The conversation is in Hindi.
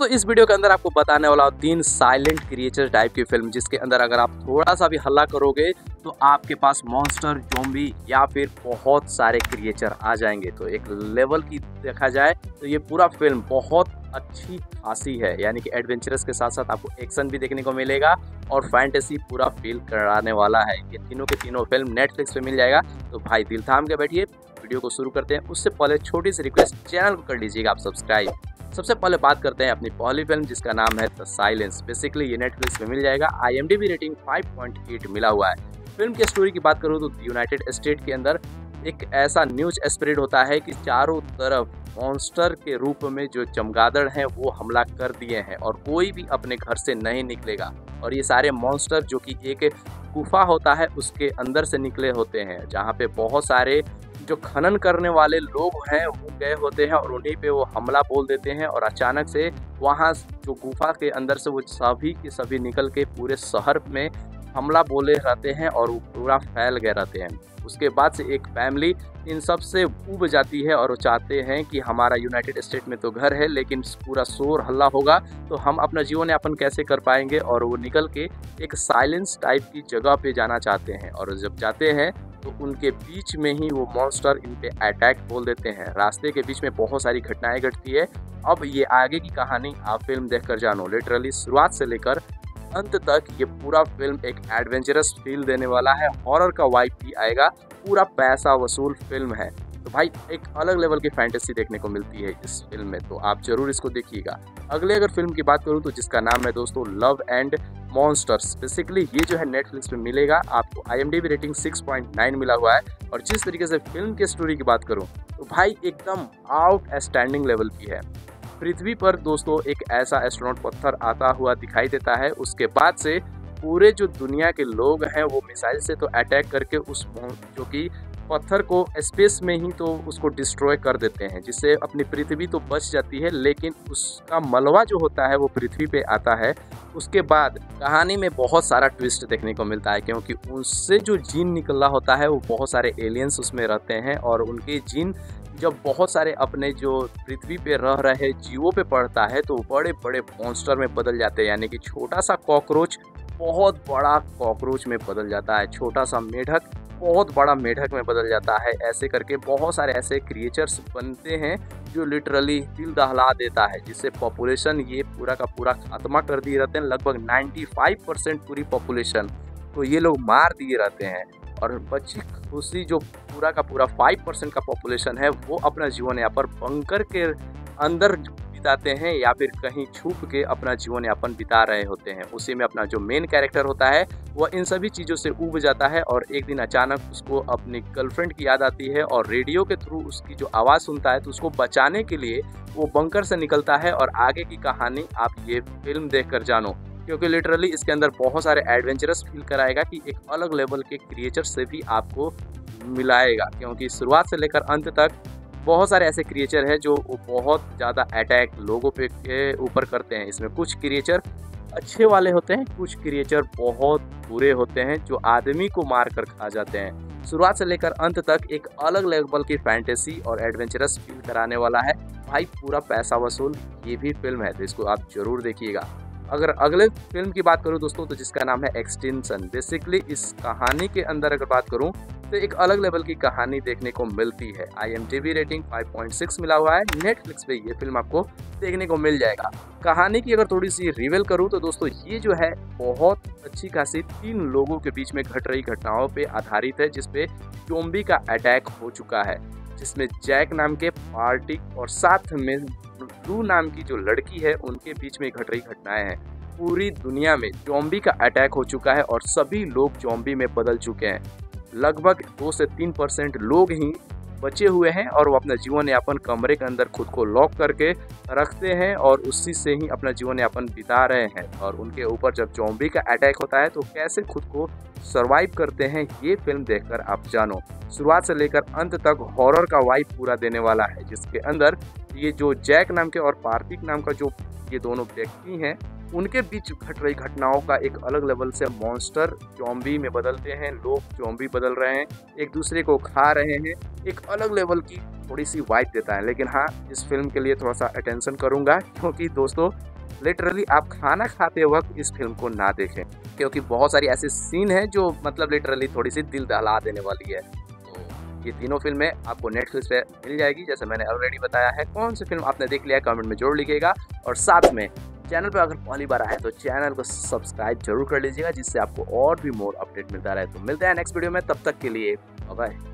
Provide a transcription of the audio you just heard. दोस्तों इस वीडियो के अंदर आपको बताने वाला हूं 3 साइलेंट क्रिएचर टाइप की फिल्म जिसके अंदर अगर आप थोड़ा सा भी हल्ला करोगे तो आपके पास मॉन्स्टर, ज़ॉम्बी या फिर बहुत सारे क्रिएचर आ जाएंगे। तो एक लेवल की देखा जाए तो ये पूरा फिल्म बहुत अच्छी खासी है, यानी कि एडवेंचरस के साथ साथ आपको एक्शन भी देखने को मिलेगा और फैंटेसी पूरा फील कराने वाला है। ये तीनों के तीनों फिल्म नेटफ्लिक्स पे मिल जाएगा, तो भाई दिल थाम के बैठिए। वीडियो को शुरू करते हैं, उससे पहले छोटी सी रिक्वेस्ट, चैनल को कर लीजिएगा आप सब्सक्राइब। सबसे पहले बात करते हैं अपनी पहली फिल्म जिसका नाम है द साइलेंस। बेसिकली ये नेटफ्लिक्स पे मिल जाएगा, IMDb रेटिंग 5.8 मिला हुआ है। फिल्म की स्टोरी की बात करूँ तो यूनाइटेड स्टेट के अंदर एक ऐसा न्यूज स्प्रेड होता है कि चारों तरफ मॉन्स्टर के रूप में जो चमगादड़ हैं वो हमला कर दिए हैं और कोई भी अपने घर से नहीं निकलेगा। और ये सारे मॉन्स्टर जो कि एक गुफा होता है उसके अंदर से निकले होते हैं, जहाँ पे बहुत सारे जो खनन करने वाले लोग हैं वो गए होते हैं और उन्हीं पे वो हमला बोल देते हैं। और अचानक से वहाँ जो गुफा के अंदर से वो सभी के सभी निकल के पूरे शहर में हमला बोले रहते हैं और वो पूरा फैल गए रहते हैं। उसके बाद से एक फैमिली इन सब से उब जाती है और वो चाहते हैं कि हमारा यूनाइटेड स्टेट में तो घर है लेकिन पूरा शोर हल्ला होगा तो हम अपना जीवन यापन कैसे कर पाएंगे। और वो निकल के एक साइलेंस टाइप की जगह पे जाना चाहते हैं और जब जाते हैं तो उनके बीच में ही वो मॉन्स्टर इन पे अटैक बोल देते हैं। रास्ते के बीच में बहुत सारी घटनाएँ घटती है। अब ये आगे की कहानी आप फिल्म देख कर जानो। लिटरली शुरुआत से लेकर अंत तक ये पूरा फिल्म एक एडवेंचरस फील देने वाला है, हॉरर का वाइब भी आएगा, पूरा पैसा वसूल फिल्म है। तो भाई एक अलग लेवल की फैंटेसी देखने को मिलती है इस फिल्म में, तो आप जरूर इसको देखिएगा। अगले अगर फिल्म की बात करूं तो जिसका नाम है दोस्तों लव एंड मॉन्स्टर्स। बेसिकली ये जो है नेटफ्लिक्स पे मिलेगा, आपको IMDb रेटिंग 6.9 मिला हुआ है। और जिस तरीके से फिल्म की स्टोरी की बात करूँ तो भाई एकदम आउटस्टैंडिंग लेवल की है। पृथ्वी पर दोस्तों एक ऐसा एस्ट्रोनॉट पत्थर आता हुआ दिखाई देता है, उसके बाद से पूरे जो दुनिया के लोग हैं वो मिसाइल से तो अटैक करके उस जो कि पत्थर को स्पेस में ही तो उसको डिस्ट्रॉय कर देते हैं, जिससे अपनी पृथ्वी तो बच जाती है लेकिन उसका मलबा जो होता है वो पृथ्वी पे आता है। उसके बाद कहानी में बहुत सारा ट्विस्ट देखने को मिलता है क्योंकि उनसे जो जीन निकला होता है वो बहुत सारे एलियंस उसमें रहते हैं और उनके जीन जब बहुत सारे अपने जो पृथ्वी पे रह रहे जीवों पे पड़ता है तो बड़े बड़े मॉन्स्टर में बदल जाते हैं, यानी कि छोटा सा कॉकरोच बहुत बड़ा कॉकरोच में बदल जाता है, छोटा सा मेढक बहुत बड़ा मेढक में बदल जाता है। ऐसे करके बहुत सारे ऐसे क्रिएचर्स बनते हैं जो लिटरली दिल दहला देता है, जिससे पॉपुलेशन ये पूरा का पूरा खात्मा कर दिए रहते हैं। लगभग 95% पूरी पॉपुलेशन को ये लोग मार दिए रहते हैं और बच्ची खुशी जो पूरा का पूरा 5% का पॉपुलेशन है वो अपना जीवन यापन बंकर के अंदर बिताते हैं या फिर कहीं छुप के अपना जीवन यापन बिता रहे होते हैं। उसी में अपना जो मेन कैरेक्टर होता है वह इन सभी चीज़ों से ऊब जाता है और एक दिन अचानक उसको अपनी गर्लफ्रेंड की याद आती है और रेडियो के थ्रू उसकी जो आवाज़ सुनता है तो उसको बचाने के लिए वो बंकर से निकलता है। और आगे की कहानी आप ये फिल्म देख कर जानो क्योंकि लिटरली इसके अंदर बहुत सारे एडवेंचरस फील कराएगा कि एक अलग लेवल के क्रिएचर से भी आपको मिलाएगा, क्योंकि शुरुआत से लेकर अंत तक बहुत सारे ऐसे क्रिएचर हैं जो बहुत ज़्यादा अटैक लोगों पे के ऊपर करते हैं। इसमें कुछ क्रिएचर अच्छे वाले होते हैं, कुछ क्रिएचर बहुत बुरे होते हैं जो आदमी को मार कर खा जाते हैं। शुरुआत से लेकर अंत तक एक अलग लेवल की फैंटेसी और एडवेंचरस फील कराने वाला है। भाई पूरा पैसा वसूल ये भी फिल्म है, तो इसको आप ज़रूर देखिएगा। अगर अगले फिल्म की बात करूं दोस्तों तो जिसका नाम है एक्सटेंशन। बेसिकली इस कहानी के अंदर अगर बात करूं तो एक अलग लेवल की कहानी देखने को मिलती है। IMDb रेटिंग 5.6 मिला हुआ है। नेटफ्लिक्स पे ये फिल्म आपको देखने को मिल जाएगा। कहानी की अगर थोड़ी सी रिवील करूं तो दोस्तों ये जो है बहुत अच्छी खासी 3 लोगों के बीच में घट रही घटनाओं पर आधारित है, जिसपे ज़ॉम्बी का अटैक हो चुका है, जिसमें जैक नाम के पार्टी और साथ में ब्लू नाम की जो लड़की है उनके बीच में घट रही घटनाएं हैं। पूरी दुनिया में ज़ॉम्बी का अटैक हो चुका है और सभी लोग ज़ॉम्बी में बदल चुके हैं। लगभग 2 से 3% लोग ही बचे हुए हैं और वो अपना जीवन यापन कमरे के अंदर खुद को लॉक करके रखते हैं और उसी से ही अपना जीवन यापन बिता रहे हैं। और उनके ऊपर जब ज़ॉम्बी का अटैक होता है तो कैसे खुद को सर्वाइव करते हैं ये फिल्म देखकर आप जानो। शुरुआत से लेकर अंत तक हॉरर का वाइब पूरा देने वाला है, जिसके अंदर ये जो जैक नाम के और पार्थिक नाम का जो ये दोनों व्यक्ति हैं उनके बीच घट रही घटनाओं का एक अलग लेवल से मॉन्स्टर ज़ॉम्बी में बदलते हैं, लोग ज़ॉम्बी बदल रहे हैं, एक दूसरे को खा रहे हैं, एक अलग लेवल की थोड़ी सी वाइब देता है। लेकिन हाँ, इस फिल्म के लिए थोड़ा सा अटेंशन करूँगा क्योंकि दोस्तों लिटरली आप खाना खाते वक्त इस फिल्म को ना देखें, क्योंकि बहुत सारी ऐसे सीन हैं जो मतलब लिटरली थोड़ी सी दिल दहला देने वाली है। ये तीनों फिल्में आपको नेटफ्लिक्स पे मिल जाएगी, जैसे मैंने ऑलरेडी बताया है। कौन सी फिल्म आपने देख लिया है कमेंट में जरूर लिखिएगा, और साथ में चैनल पर अगर पहली बार आए तो चैनल को सब्सक्राइब जरूर कर लीजिएगा, जिससे आपको और भी मोर अपडेट मिलता रहे। तो मिलते हैं नेक्स्ट वीडियो में, तब तक के लिए बाय।